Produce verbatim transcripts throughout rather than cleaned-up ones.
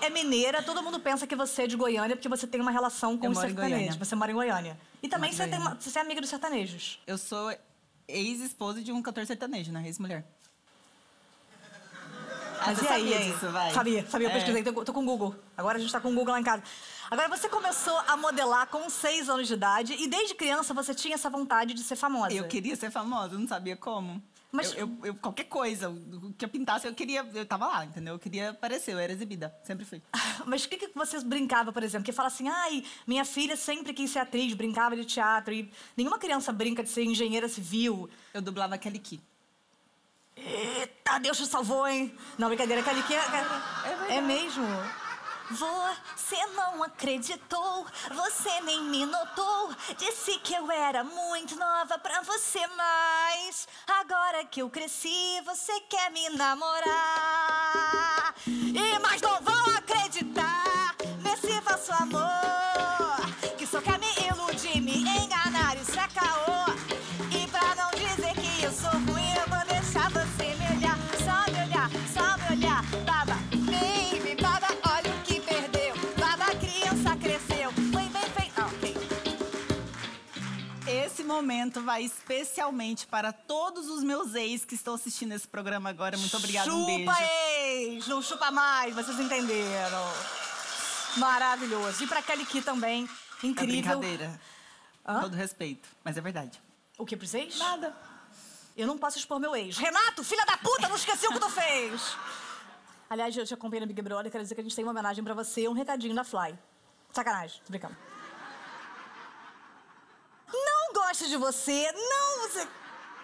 é mineira, todo mundo pensa que você é de Goiânia porque você tem uma relação com os sertanejos. Você mora em Goiânia. E também você, tem uma, você é amiga dos sertanejos. Eu sou ex-esposa de um cantor sertanejo, né? Ex-mulher. Mas e aí, aí? Disso, vai. Sabia, sabia, eu pesquisei, é. tô, tô com o Google. Agora a gente tá com o Google lá em casa. Agora, você começou a modelar com seis anos de idade e desde criança você tinha essa vontade de ser famosa. Eu queria ser famosa, eu não sabia como. Mas... Eu, eu, eu, qualquer coisa, o que eu pintasse, eu queria... Eu tava lá, entendeu? Eu queria aparecer, eu era exibida, sempre fui. Mas o que, que você brincava, por exemplo? Que fala assim, ai, minha filha sempre quis ser atriz, brincava de teatro e... Nenhuma criança brinca de ser engenheira civil. Eu dublava Kelly Key. Eita, Deus te salvou, hein? Não, brincadeira, Kelly Key é... É, é mesmo? Você não acreditou, você nem me notou. Disse que eu era muito nova pra você, mas agora que eu cresci, você quer me namorar. E mas não vão acreditar nesse falso amor, que só quer me iludir, me enganar, isso é caô. E pra não dizer que eu sou ruim, eu vou deixar você me olhar. Só me olhar, só me olhar, baba, baby, baba. Olha o que esse momento vai especialmente para todos os meus ex que estão assistindo esse programa agora. Muito obrigada, um beijo. Chupa ex, não chupa mais, vocês entenderam. Maravilhoso. E para Kelly Key também, incrível. É brincadeira. Hã? Todo respeito, mas é verdade. O que para os ex? Nada. Eu não posso expor meu ex. Renato, filha da puta, não esqueceu o que tu fez. Aliás, eu te acompanho no Big Brother, quero dizer que a gente tem uma homenagem para você e um recadinho da Fly. Sacanagem, tô brincando. Gosto de você, não... Você...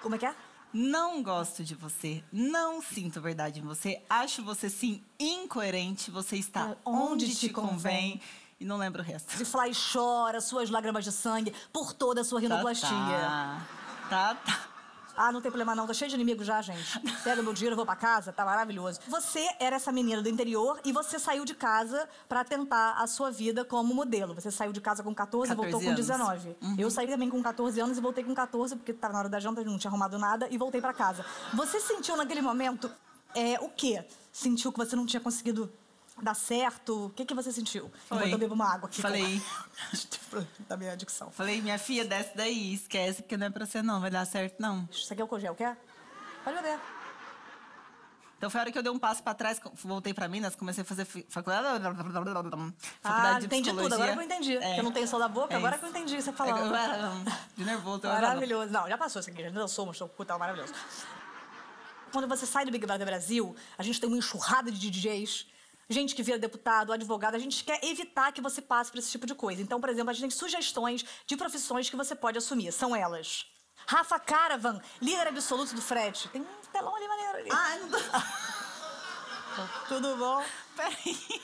Como é que é? Não gosto de você, não sinto verdade em você, acho você, sim, incoerente, você está é, onde, onde te convém. convém. E não lembro o resto. Se Fly chora, suas lágrimas de sangue, por toda a sua rinoplastia. Tá, tá. tá, tá. Ah, não tem problema não, tá cheio de inimigo já, gente. Pega meu dinheiro, vou pra casa, tá maravilhoso. Você era essa menina do interior e você saiu de casa pra tentar a sua vida como modelo. Você saiu de casa com quatorze e voltou anos. Com dezenove. Uhum. Eu saí também com quatorze anos e voltei com quatorze, porque tava na hora da janta, não tinha arrumado nada, e voltei pra casa. Você sentiu naquele momento é, o quê? Sentiu que você não tinha conseguido dar certo? O que, que você sentiu? Foi. Enquanto eu bebo uma água aqui. Falei. Com... da minha adicção. Falei, minha filha, desce daí, esquece, porque não é pra você não, vai dar certo não. Isso aqui é o cogel, quer? Pode beber. Então foi a hora que eu dei um passo pra trás, voltei pra Minas, comecei a fazer faculdade, faculdade ah, de entendi psicologia. Tudo, agora que eu entendi. É. Eu não tenho sol da boca, é agora que eu entendi você falando. É, de nervoso. Maravilhoso. Não, já passou isso aqui, já dançou, mostrou o cu, tá maravilhoso. Quando você sai do Big Brother Brasil, a gente tem uma enxurrada de D Js, gente que vira deputado, advogado, a gente quer evitar que você passe por esse tipo de coisa. Então, por exemplo, a gente tem sugestões de profissões que você pode assumir. São elas. Rafa Kalimann, líder absoluto do frete. Tem um telão ali maneiro ali. Ah, não tô... Tudo bom? Peraí.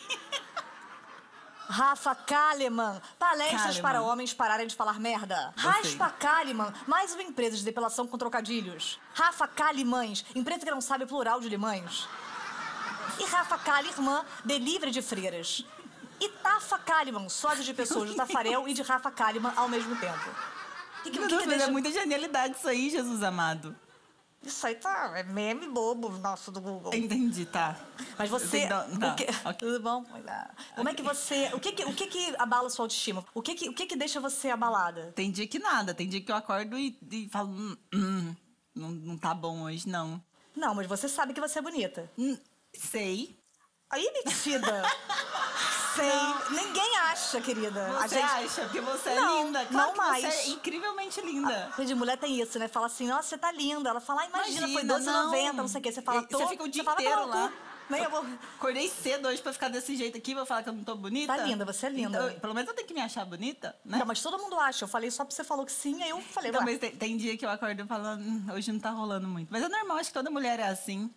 Rafa Kalimann, palestras Kalimann. Para homens pararem de falar merda. Eu Raspa sei. Kalimann, mais uma empresa de depilação com trocadilhos. Rafa Kalimães, empresa que não sabe o plural de limães. E Rafa Kalimann, delivery de freiras. E Tafa Kalimann, sócio de pessoas do Tafarel e de Rafa Kalimann ao mesmo tempo. Que, que, Meu que Deus, que deixa... é muita genialidade isso aí, Jesus amado. Isso aí tá, é meme bobo nosso do Google. Entendi, tá. Mas você... Não, não, que... okay. Tudo bom? Como okay. é que você... O que que, o que que abala sua autoestima? O que que, o que que deixa você abalada? Tem dia que nada, tem dia que eu acordo e, e falo... Hum, hum, não, não tá bom hoje, não. Não, mas você sabe que você é bonita. Hum. Sei. Aí, metida. Sei. Não. Ninguém acha, querida. Você a gente... acha, porque você não, é linda. Claro não mais. Você é incrivelmente linda. A de mulher tem isso, né? Fala assim, nossa, você tá linda. Ela fala, ah, imagina, imagina, foi doze e noventa, não sei o quê. Você fala, tô... Você fica o dia fala, inteiro lá. Nem eu vou... Acordei cedo hoje pra ficar desse jeito aqui, vou falar que eu não tô bonita. Tá linda, você é linda. Então, pelo menos eu tenho que me achar bonita, né? Não, mas todo mundo acha. Eu falei só porque você falou que sim, aí eu falei... Então, mas tem, tem dia que eu acordo falando, hum, hoje não tá rolando muito. Mas é normal, acho que toda mulher é assim.